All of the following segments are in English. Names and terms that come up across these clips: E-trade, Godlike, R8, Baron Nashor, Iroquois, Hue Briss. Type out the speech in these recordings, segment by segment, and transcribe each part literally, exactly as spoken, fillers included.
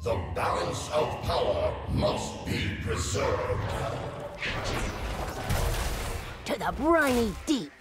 The balance of power must be preserved. To the briny deep.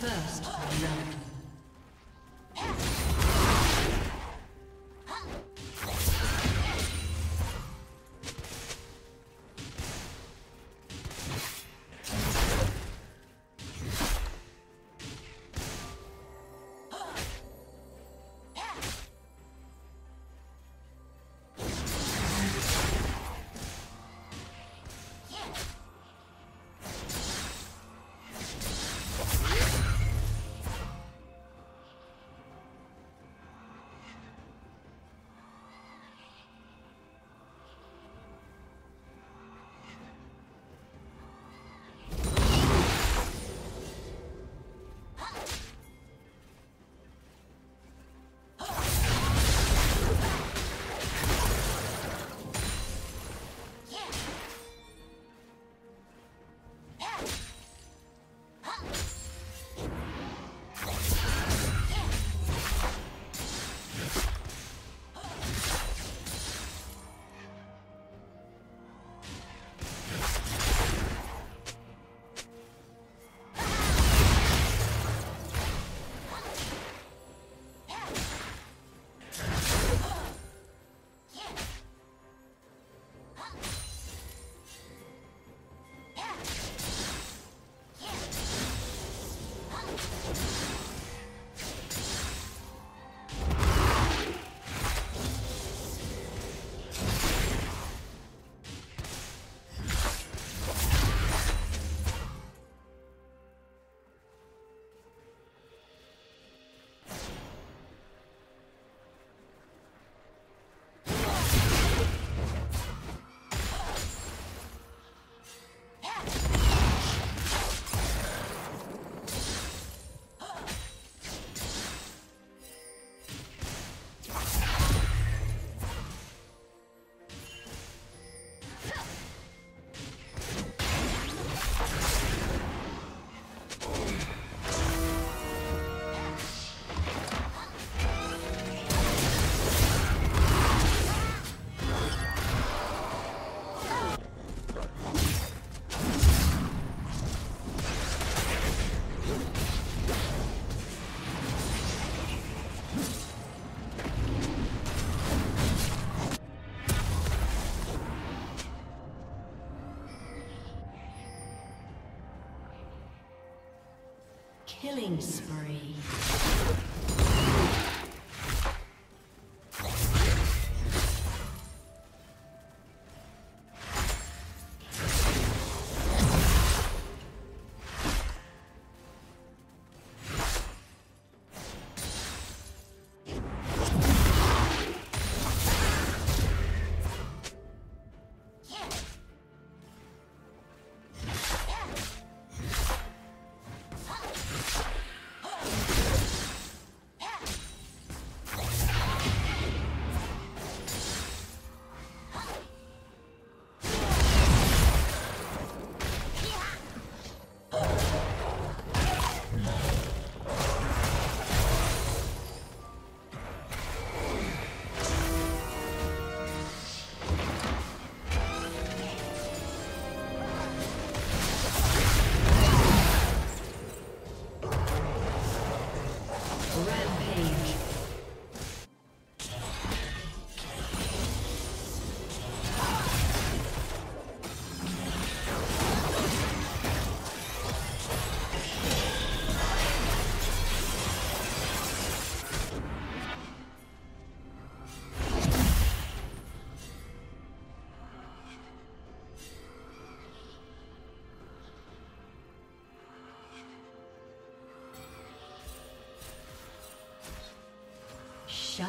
First round. Killing spree. Shut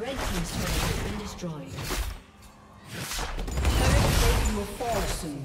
Red team's turret has been destroyed. Turret plating will fall soon.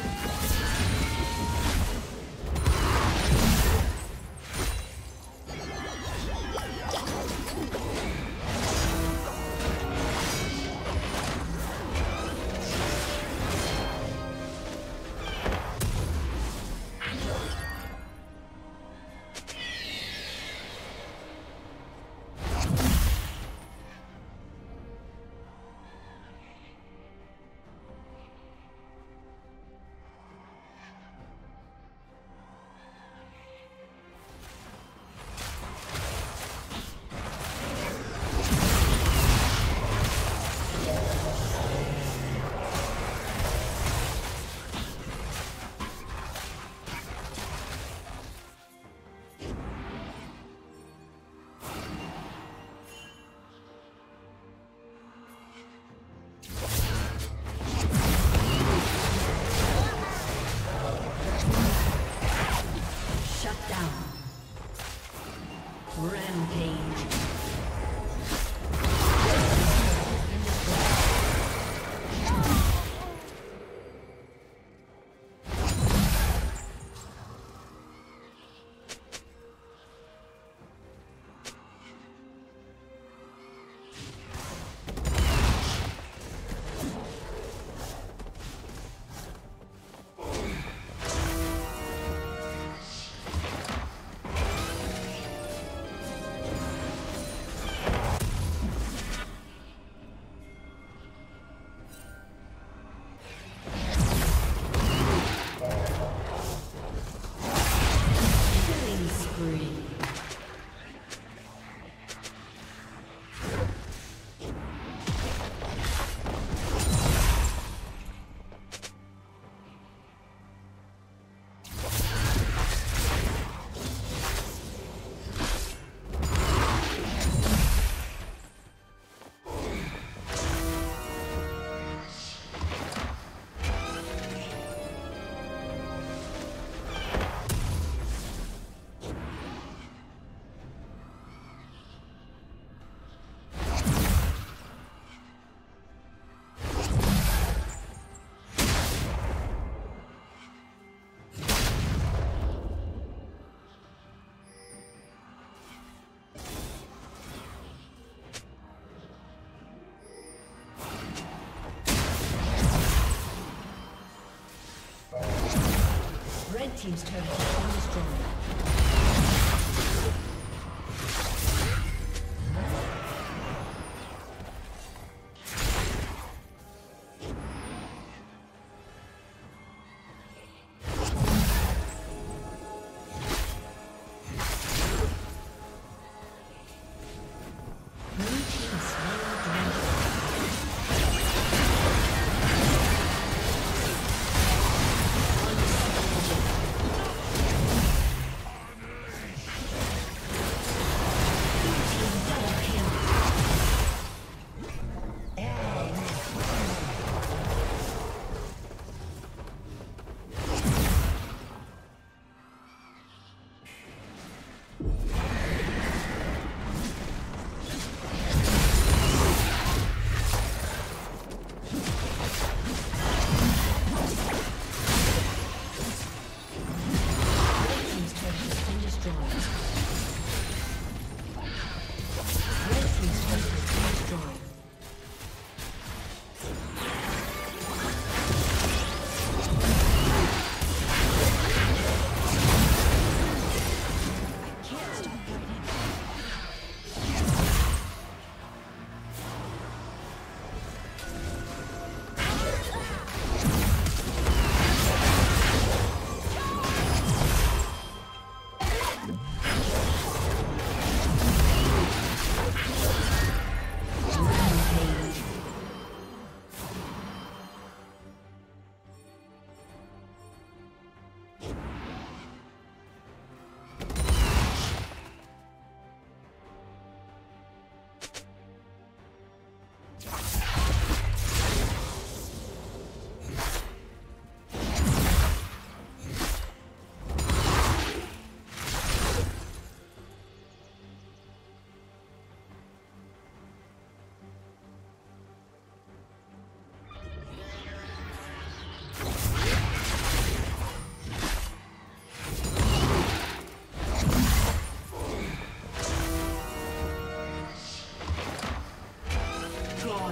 Team's turret has been destroyed.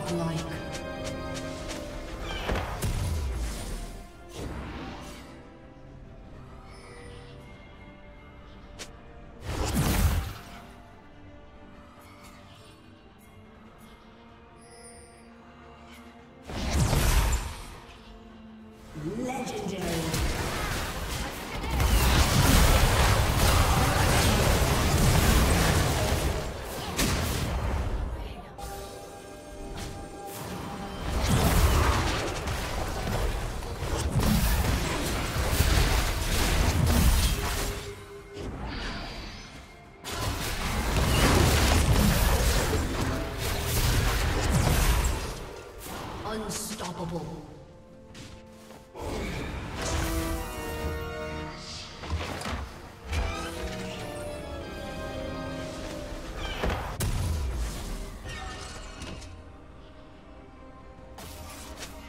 godlike. Unstoppable.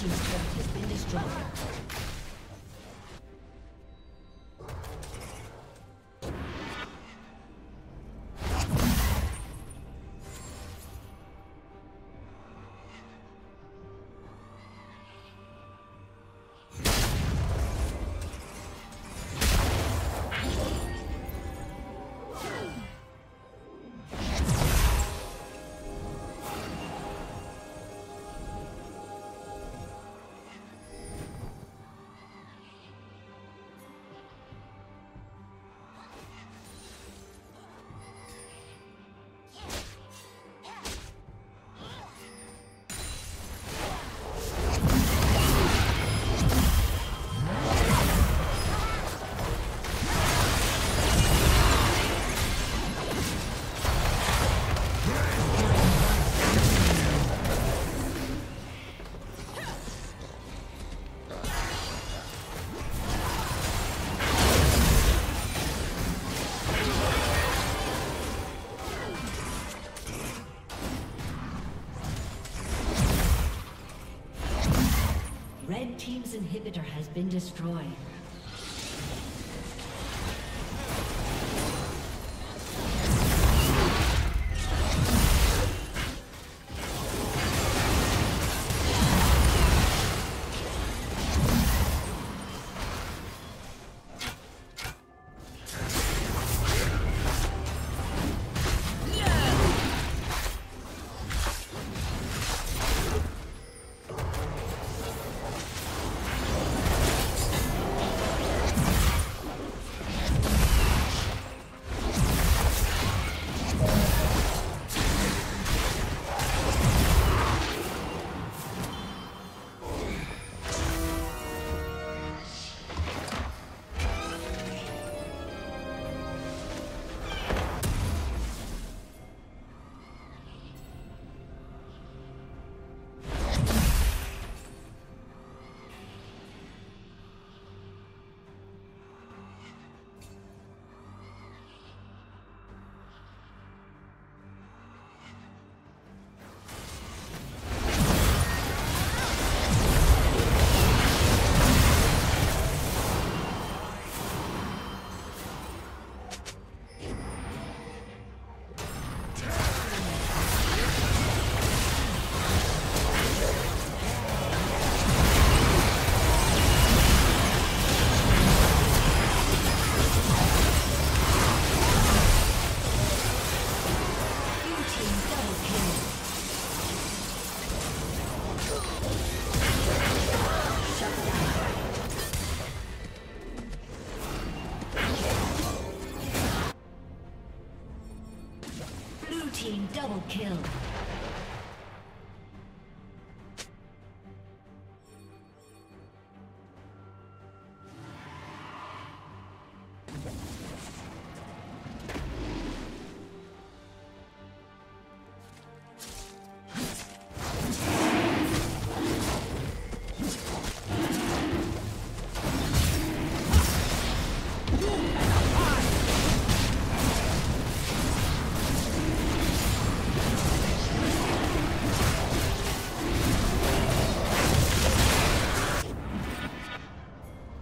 team's turret has been destroyed. Team's inhibitor has been destroyed. Double kill.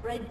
Red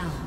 down.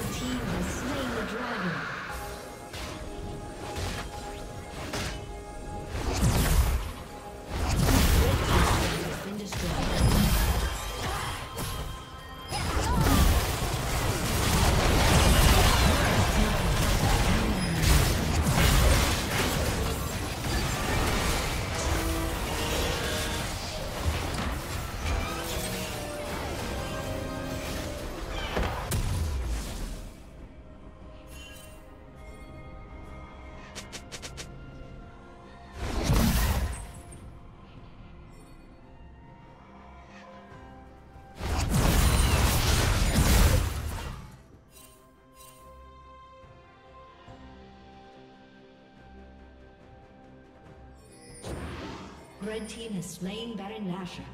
Red team has slain the dragon. Red team has slain Baron Nashor.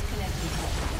disconnected.